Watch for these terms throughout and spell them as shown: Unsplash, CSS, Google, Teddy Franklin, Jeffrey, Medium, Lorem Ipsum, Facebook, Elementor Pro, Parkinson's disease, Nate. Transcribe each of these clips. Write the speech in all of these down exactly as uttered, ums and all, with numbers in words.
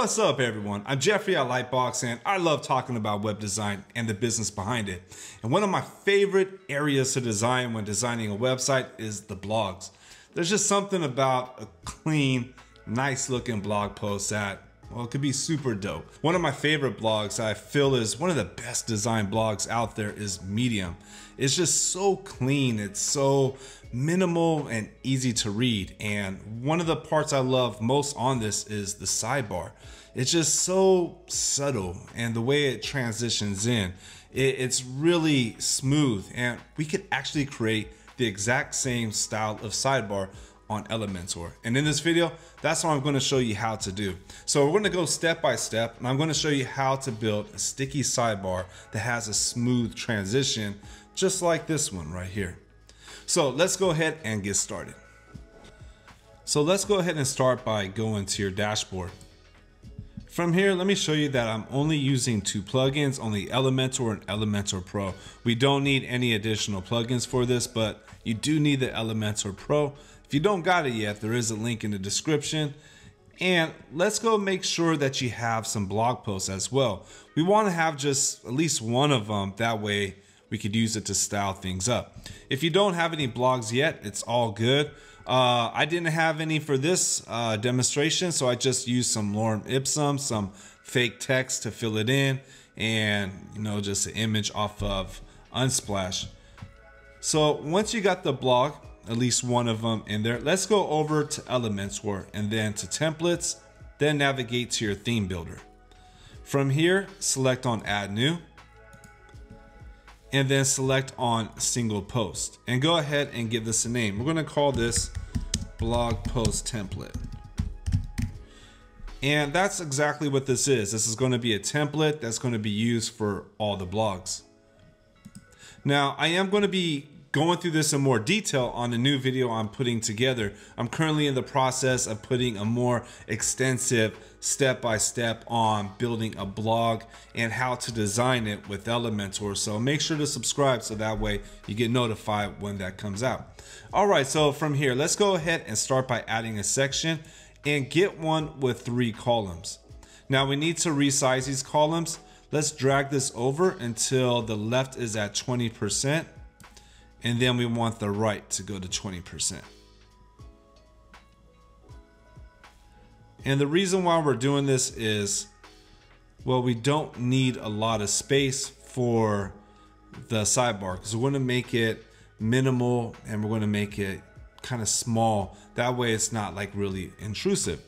What's up, everyone? I'm Jeffrey at Lightbox, and I love talking about web design and the business behind it. And one of my favorite areas to design when designing a website is the blogs. There's just something about a clean, nice looking blog post that, well, it could be super dope. One of my favorite blogs I feel is one of the best design blogs out there is Medium. It's just so clean. It's so minimal and easy to read. And one of the parts I love most on this is the sidebar. It's just so subtle, and the way it transitions in, it, it's really smooth. And we could actually create the exact same style of sidebar on Elementor. And in this video, that's what I'm going to show you how to do. So we're going to go step by step, and I'm going to show you how to build a sticky sidebar that has a smooth transition, just like this one right here. So let's go ahead and get started. So let's go ahead and start by going to your dashboard. From here, let me show you that I'm only using two plugins, only Elementor and Elementor Pro. We don't need any additional plugins for this, but you do need the Elementor Pro. If you don't got it yet, there is a link in the description. And let's go make sure that you have some blog posts as well. We want to have just at least one of them. That way we could use it to style things up. If you don't have any blogs yet, it's all good. Uh, I didn't have any for this uh, demonstration, so I just used some Lorem Ipsum, some fake text to fill it in, and you know, just an image off of Unsplash. So once you got the blog, at least one of them in there, let's go over to Elementor and then to templates, then navigate to your theme builder. From here, select on add new, and then select on single post, and go ahead and give this a name. We're going to call this blog post template. And that's exactly what this is. This is going to be a template that's going to be used for all the blogs. Now, I am going to be going through this in more detail on the new video I'm putting together. I'm currently in the process of putting a more extensive step-by-step on building a blog and how to design it with Elementor. So make sure to subscribe so that way you get notified when that comes out. All right, so from here, let's go ahead and start by adding a section and get one with three columns. Now we need to resize these columns. Let's drag this over until the left is at twenty percent. And then we want the right to go to twenty percent. And the reason why we're doing this is, well, we don't need a lot of space for the sidebar, because we're gonna make it minimal and we're gonna make it kind of small. That way it's not like really intrusive.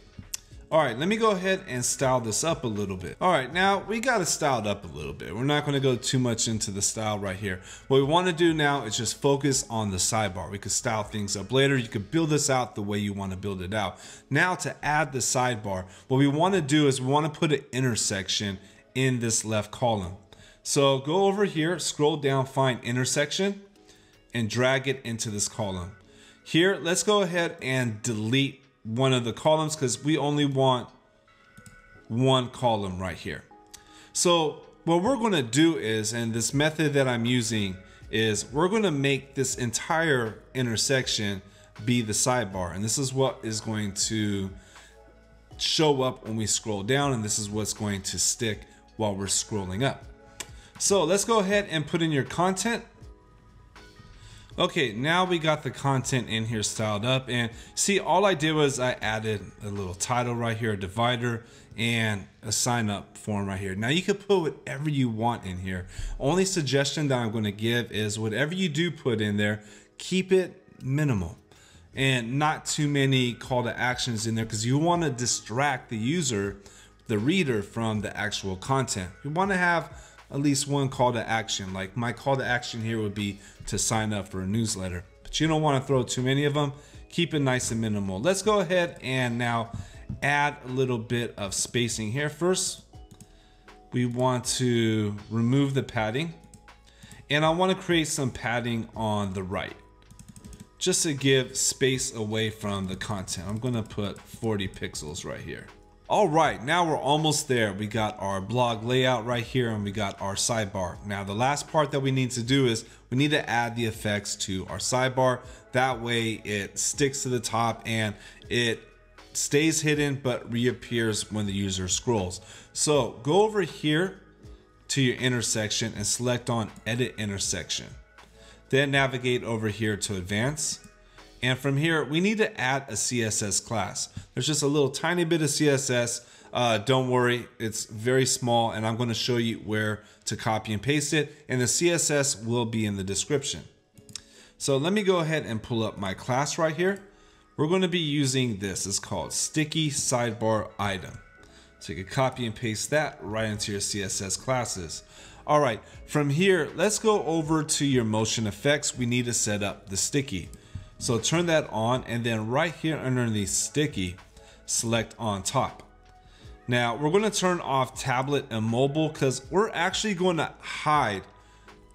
All right, let me go ahead and style this up a little bit. All right, now we got it styled up a little bit. We're not gonna go too much into the style right here. What we wanna do now is just focus on the sidebar. We could style things up later. You could build this out the way you wanna build it out. Now to add the sidebar, what we wanna do is we wanna put an intersection in this left column. So go over here, scroll down, find intersection, and drag it into this column. Here, let's go ahead and delete one of the columns, because we only want one column right here. So what we're going to do is, and this method that I'm using is, we're going to make this entire intersection be the sidebar, and this is what is going to show up when we scroll down, and this is what's going to stick while we're scrolling up. So let's go ahead and put in your content. Okay, now we got the content in here styled up, and see, all I did was I added a little title right here, a divider, and a sign up form right here. Now you can put whatever you want in here. Only suggestion that I'm going to give is whatever you do put in there, keep it minimal and not too many call to actions in there, because you want to distract the user, the reader, from the actual content. You want to have at least one call to action. Like my call to action here would be to sign up for a newsletter, but you don't want to throw too many of them. Keep it nice and minimal. Let's go ahead and now add a little bit of spacing here. First, we want to remove the padding, and I want to create some padding on the right just to give space away from the content. I'm going to put forty pixels right here. All right, now we're almost there. We got our blog layout right here, and we got our sidebar. Now the last part that we need to do is we need to add the effects to our sidebar. That way it sticks to the top and it stays hidden but reappears when the user scrolls. So go over here to your intersection and select on Edit Intersection. Then navigate over here to Advanced. And from here, we need to add a C S S class. There's just a little tiny bit of C S S. Uh, don't worry, it's very small, and I'm going to show you where to copy and paste it, and the C S S will be in the description. So let me go ahead and pull up my class right here. We're going to be using this. It's called Sticky Sidebar Item. So you can copy and paste that right into your C S S classes. All right, from here, let's go over to your motion effects. We need to set up the sticky. So turn that on, and then right here underneath sticky, select on top. Now we're going to turn off tablet and mobile because we're actually going to hide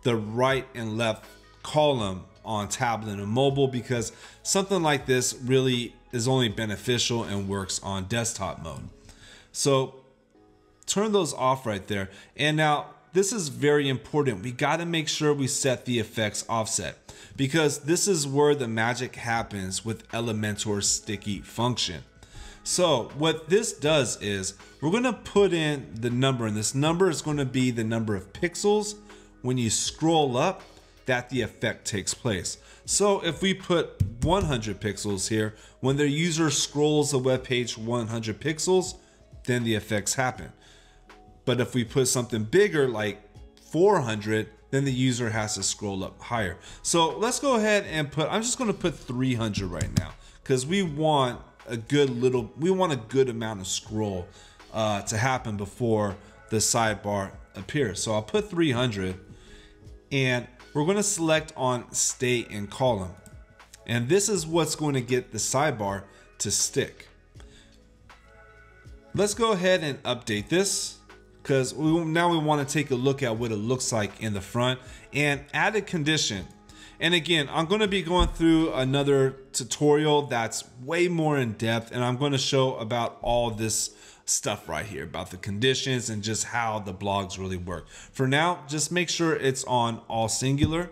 the right and left column on tablet and mobile, because something like this really is only beneficial and works on desktop mode. So turn those off right there. And now this is very important. We got to make sure we set the effects offset, because this is where the magic happens with Elementor's sticky function. So what this does is we're going to put in the number, and this number is going to be the number of pixels when you scroll up that the effect takes place. So if we put one hundred pixels here, when the user scrolls the web page one hundred pixels, then the effects happen. But if we put something bigger like four hundred, then the user has to scroll up higher. So let's go ahead and put, I'm just gonna put three hundred right now, because we want a good little, we want a good amount of scroll uh, to happen before the sidebar appears. So I'll put three hundred, and we're gonna select on Stay in Column. And this is what's gonna get the sidebar to stick. Let's go ahead and update this, because now we want to take a look at what it looks like in the front, and add a condition. And again, I'm going to be going through another tutorial that's way more in depth, and I'm going to show about all this stuff right here about the conditions and just how the blogs really work. For now, just make sure it's on all singular.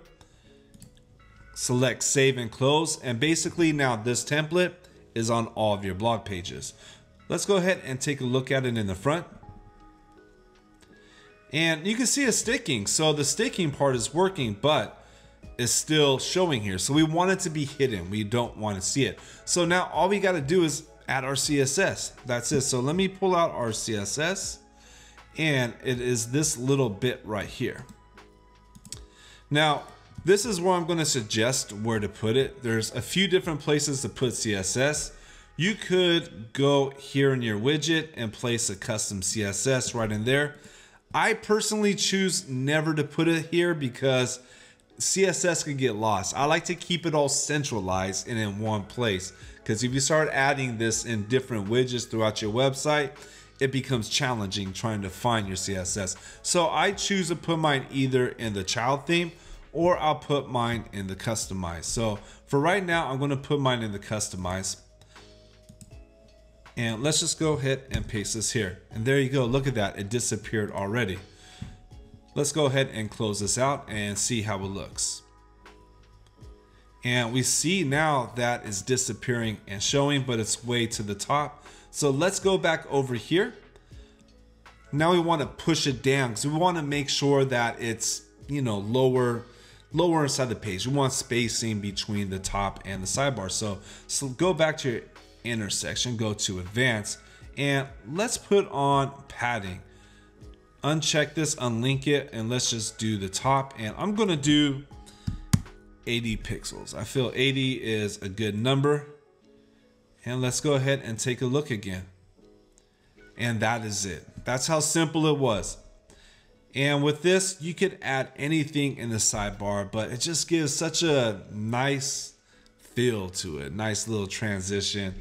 Select save and close, and basically now this template is on all of your blog pages. Let's go ahead and take a look at it in the front. And you can see it's sticking, so the sticking part is working, but it's still showing here. So we want it to be hidden. We don't want to see it. So now all we got to do is add our C S S. That's it. So let me pull out our C S S, and it is this little bit right here. Now, this is where I'm going to suggest where to put it. There's a few different places to put C S S. You could go here in your widget and place a custom C S S right in there. I personally choose never to put it here because C S S can get lost. I like to keep it all centralized and in one place, because if you start adding this in different widgets throughout your website, it becomes challenging trying to find your C S S. So I choose to put mine either in the child theme, or I'll put mine in the customized. So for right now, I'm going to put mine in the customized. And let's just go ahead and paste this here. And there you go, look at that, it disappeared already. Let's go ahead and close this out and see how it looks. And we see now that it's disappearing and showing, but it's way to the top. So let's go back over here. Now we want to push it down, because we want to make sure that it's, you know, lower, lower inside the page. We want spacing between the top and the sidebar. So, so go back to your intersection, go to advanced, and let's put on padding. Uncheck this, unlink it, and let's just do the top, and I'm gonna do eighty pixels. I feel eighty is a good number, and let's go ahead and take a look again. And that is it. That's how simple it was. And with this, you could add anything in the sidebar, but it just gives such a nice feel to it. Nice little transition.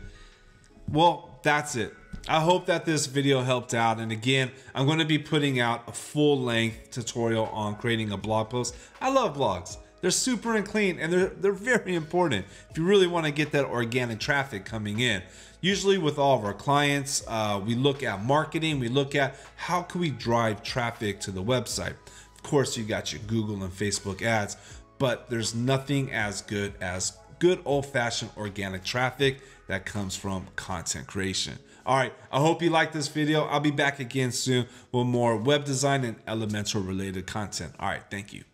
Well, that's it. I hope that this video helped out. And again, I'm going to be putting out a full length tutorial on creating a blog post. I love blogs. They're super and clean, and they're, they're very important if you really want to get that organic traffic coming in. Usually with all of our clients, uh, we look at marketing. We look at how can we drive traffic to the website. Of course, you got your Google and Facebook ads, but there's nothing as good as good old-fashioned organic traffic that comes from content creation. All right, I hope you liked this video. I'll be back again soon with more web design and Elementor related content. All right, thank you.